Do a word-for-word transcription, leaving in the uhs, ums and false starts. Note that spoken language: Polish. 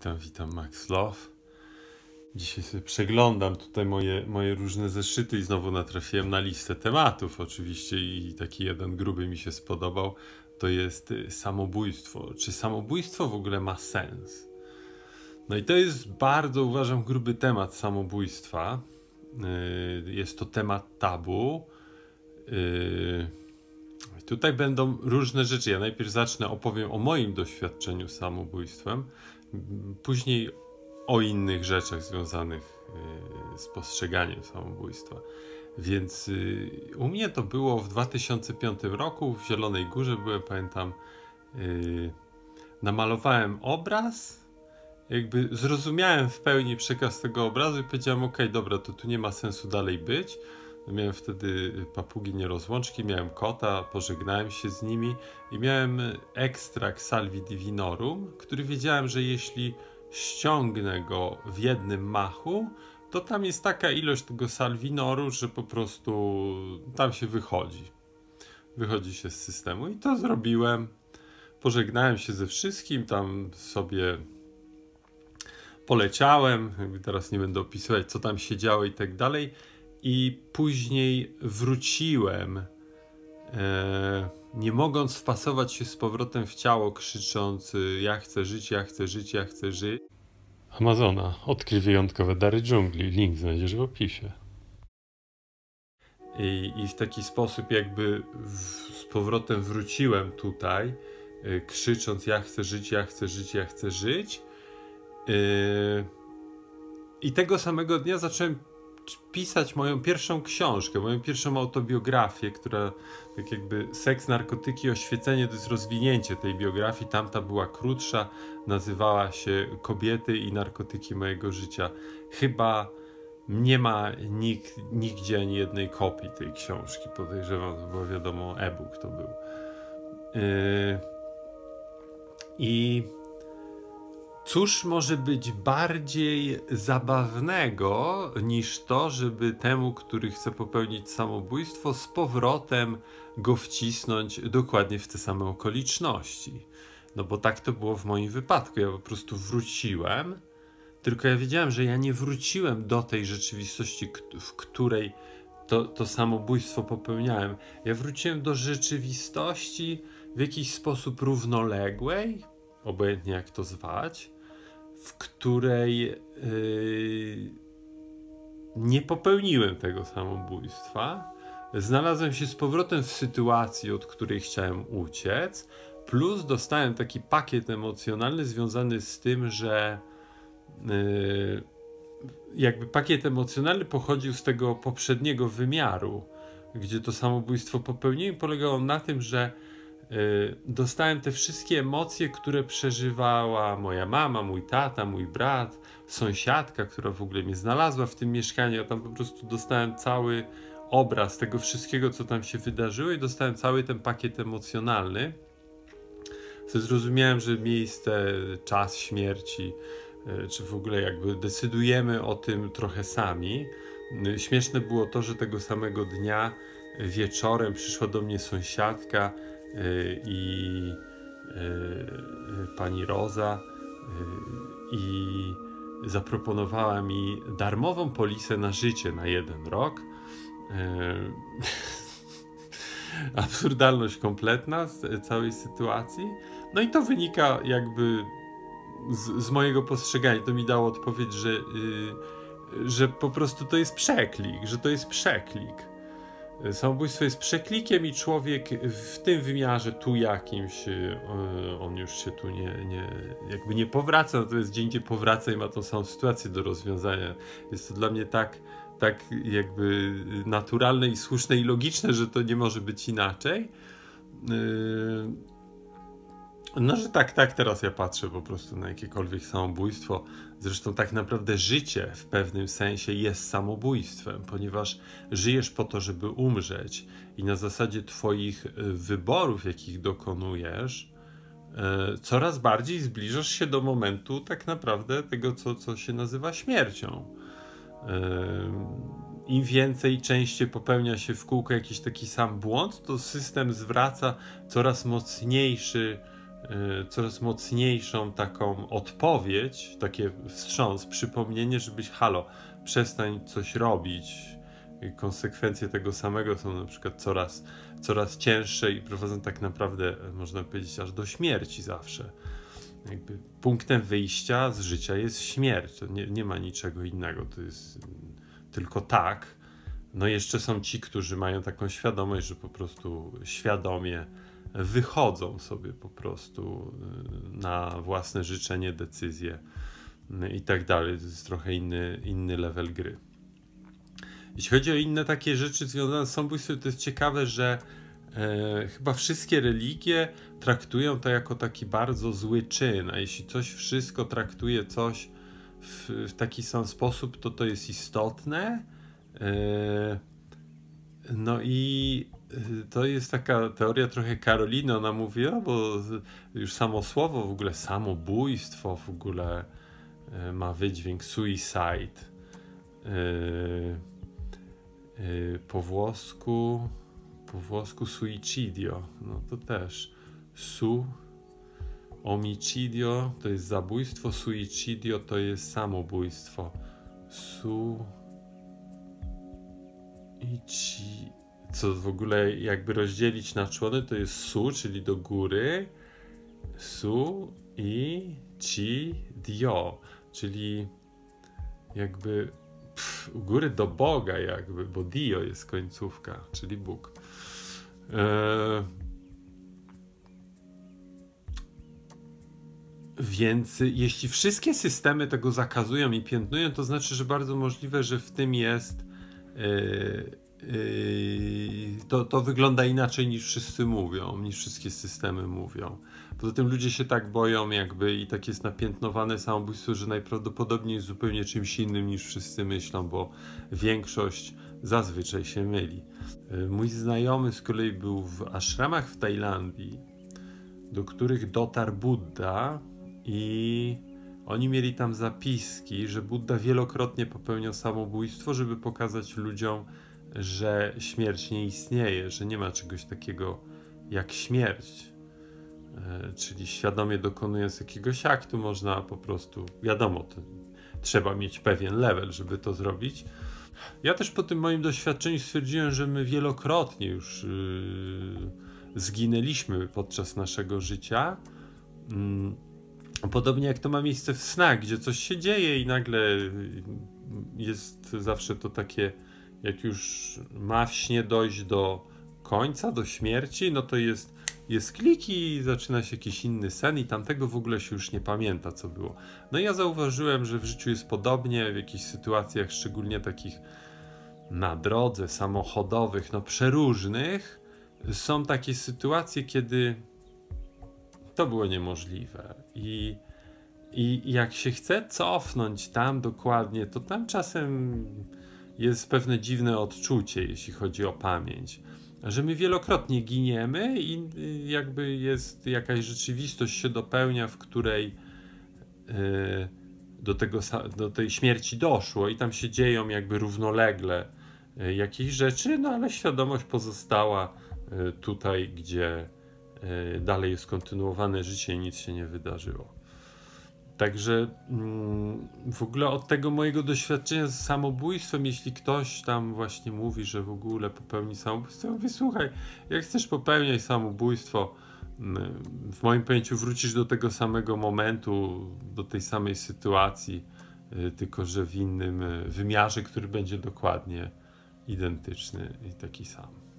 witam, witam Max Love. Dzisiaj sobie przeglądam tutaj moje, moje różne zeszyty i znowu natrafiłem na listę tematów oczywiście i taki jeden gruby mi się spodobał. To jest samobójstwo. Czy samobójstwo w ogóle ma sens? No i to jest bardzo, uważam, gruby temat samobójstwa. Jest to temat tabu. Tutaj będą różne rzeczy. Ja najpierw zacznę, opowiem o moim doświadczeniu z samobójstwem, później o innych rzeczach związanych z postrzeganiem samobójstwa. Więc u mnie to było w dwa tysiące piątym roku w Zielonej Górze byłem, pamiętam, namalowałem obraz, jakby zrozumiałem w pełni przekaz tego obrazu i powiedziałem: ok, dobra, to tu nie ma sensu dalej być. Miałem wtedy papugi nierozłączki, miałem kota, pożegnałem się z nimi i miałem ekstrakt Salvii divinorum, który wiedziałem, że jeśli ściągnę go w jednym machu, to tam jest taka ilość tego salwinoru, że po prostu tam się wychodzi. Wychodzi się z systemu i to zrobiłem. Pożegnałem się ze wszystkim, tam sobie poleciałem. Teraz nie będę opisywać, co tam się działo i tak dalej. I później wróciłem, e, nie mogąc wpasować się z powrotem w ciało, krzycząc: ja chcę żyć, ja chcę żyć, ja chcę żyć. Amazona. Odkryj wyjątkowe dary dżungli. Link znajdziesz w opisie. I, i w taki sposób jakby w, z powrotem wróciłem tutaj, e, krzycząc: ja chcę żyć, ja chcę żyć, ja chcę żyć. E, I tego samego dnia zacząłem pisać moją pierwszą książkę, moją pierwszą autobiografię, która tak jakby Seks, narkotyki, oświecenie, to jest rozwinięcie tej biografii. Tamta była krótsza, nazywała się Kobiety i narkotyki mojego życia. Chyba nie ma nikt, nigdzie ani jednej kopii tej książki, podejrzewam, bo wiadomo, e-book to był. Yy... I cóż może być bardziej zabawnego niż to, żeby temu, który chce popełnić samobójstwo, z powrotem go wcisnąć dokładnie w te same okoliczności? No bo tak to było w moim wypadku. Ja po prostu wróciłem, tylko ja wiedziałem, że ja nie wróciłem do tej rzeczywistości, w której to, to samobójstwo popełniałem. Ja wróciłem do rzeczywistości w jakiś sposób równoległej, obojętnie jak to zwać, w której yy, nie popełniłem tego samobójstwa. Znalazłem się z powrotem w sytuacji, od której chciałem uciec, plus dostałem taki pakiet emocjonalny związany z tym, że yy, jakby pakiet emocjonalny pochodził z tego poprzedniego wymiaru, gdzie to samobójstwo popełniłem, polegało na tym, że dostałem te wszystkie emocje, które przeżywała moja mama, mój tata, mój brat, sąsiadka, która w ogóle mnie znalazła w tym mieszkaniu. Ja tam po prostu dostałem cały obraz tego wszystkiego, co tam się wydarzyło i dostałem cały ten pakiet emocjonalny. Wtedy zrozumiałem, że miejsce, czas śmierci, czy w ogóle jakby decydujemy o tym trochę sami. Śmieszne było to, że tego samego dnia wieczorem przyszła do mnie sąsiadka i pani Roza i zaproponowała mi darmową polisę na życie na jeden rok. Absurdalność kompletna z całej sytuacji. No i to wynika jakby z, z mojego postrzegania. To mi dało odpowiedź, że, że po prostu to jest przeklik, że to jest przeklik. Samobójstwo jest przeklikiem i człowiek w tym wymiarze tu jakimś, on już się tu nie, nie, jakby nie powraca, natomiast gdzie indziej powraca i ma tą samą sytuację do rozwiązania. Jest to dla mnie tak, tak jakby naturalne i słuszne i logiczne, że to nie może być inaczej. No, że tak, tak teraz ja patrzę po prostu na jakiekolwiek samobójstwo. Zresztą tak naprawdę życie w pewnym sensie jest samobójstwem, ponieważ żyjesz po to, żeby umrzeć i na zasadzie twoich wyborów, jakich dokonujesz, e, coraz bardziej zbliżasz się do momentu tak naprawdę tego, co, co się nazywa śmiercią. E, Im więcej, częściej popełnia się w kółko jakiś taki sam błąd, to system zwraca coraz mocniejszy coraz mocniejszą taką odpowiedź, takie wstrząs, przypomnienie, żebyś halo, przestań coś robić. Konsekwencje tego samego są na przykład coraz, coraz cięższe i prowadzą tak naprawdę, można powiedzieć, aż do śmierci zawsze. Jakby punktem wyjścia z życia jest śmierć. To nie, nie ma niczego innego. To jest tylko tak. No jeszcze są ci, którzy mają taką świadomość, że po prostu świadomie wychodzą sobie po prostu na własne życzenie, decyzje i tak dalej. To jest trochę inny, inny level gry. Jeśli chodzi o inne takie rzeczy związane z samobójstwem, to jest ciekawe, że e, chyba wszystkie religie traktują to jako taki bardzo zły czyn, a jeśli coś wszystko traktuje coś w, w taki sam sposób, to to jest istotne. E, no i to jest taka teoria trochę Karolina, ona mówi, no bo już samo słowo, w ogóle samobójstwo w ogóle e, ma wydźwięk suicide. E, Po włosku, po włosku suicidio, no to też su, omicidio to jest zabójstwo, suicidio to jest samobójstwo, su, ici, co w ogóle jakby rozdzielić na człony to jest su, czyli do góry, su i ci dio, czyli jakby u góry do Boga jakby, bo Dio jest końcówka, czyli Bóg. Eee, więc jeśli wszystkie systemy tego zakazują i piętnują, to znaczy, że bardzo możliwe, że w tym jest eee, eee, to, to wygląda inaczej niż wszyscy mówią, niż wszystkie systemy mówią. Poza tym ludzie się tak boją jakby i tak jest napiętnowane samobójstwo, że najprawdopodobniej jest zupełnie czymś innym niż wszyscy myślą, bo większość zazwyczaj się myli. Mój znajomy z kolei był w ashramach w Tajlandii, do których dotarł Budda i oni mieli tam zapiski, że Budda wielokrotnie popełniał samobójstwo, żeby pokazać ludziom, że śmierć nie istnieje, że nie ma czegoś takiego jak śmierć. Czyli świadomie dokonując jakiegoś aktu można po prostu, wiadomo, to trzeba mieć pewien level, żeby to zrobić. Ja też po tym moim doświadczeniu stwierdziłem, że my wielokrotnie już yy, zginęliśmy podczas naszego życia. Yy, podobnie jak to ma miejsce w snach, gdzie coś się dzieje i nagle jest zawsze to takie, jak już ma w śnie dojść do końca, do śmierci, no to jest Jest klik i zaczyna się jakiś inny sen i tamtego w ogóle się już nie pamięta, co było. No i ja zauważyłem, że w życiu jest podobnie, w jakichś sytuacjach, szczególnie takich na drodze, samochodowych, no przeróżnych, są takie sytuacje, kiedy to było niemożliwe. I, i jak się chce cofnąć tam dokładnie, to tam czasem jest pewne dziwne odczucie, jeśli chodzi o pamięć. Że my wielokrotnie giniemy i jakby jest jakaś rzeczywistość się dopełnia, w której do, tego, do tej śmierci doszło i tam się dzieją jakby równolegle jakieś rzeczy, no ale świadomość pozostała tutaj, gdzie dalej jest kontynuowane życie i nic się nie wydarzyło. Także w ogóle od tego mojego doświadczenia z samobójstwem, jeśli ktoś tam właśnie mówi, że w ogóle popełni samobójstwo, ja mówię, słuchaj, jak chcesz popełniać samobójstwo, w moim pojęciu wrócisz do tego samego momentu, do tej samej sytuacji, tylko że w innym wymiarze, który będzie dokładnie identyczny i taki sam.